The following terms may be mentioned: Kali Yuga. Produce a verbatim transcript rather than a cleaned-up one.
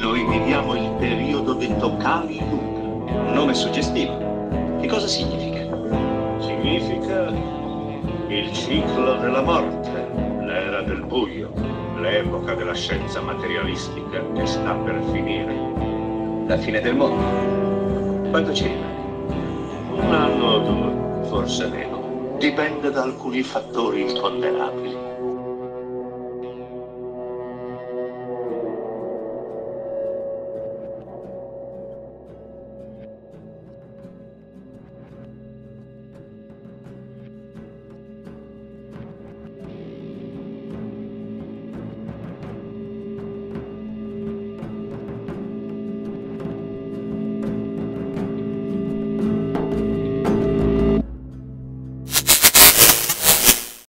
Noi viviamo il periodo detto Kali Yuga, un nome suggestivo. Che cosa significa? Significa il ciclo della morte, l'era del buio, l'epoca della scienza materialistica che sta per finire. La fine del mondo? Quanto ci rimane? Un anno o due, forse meno. Dipende da alcuni fattori imponderabili.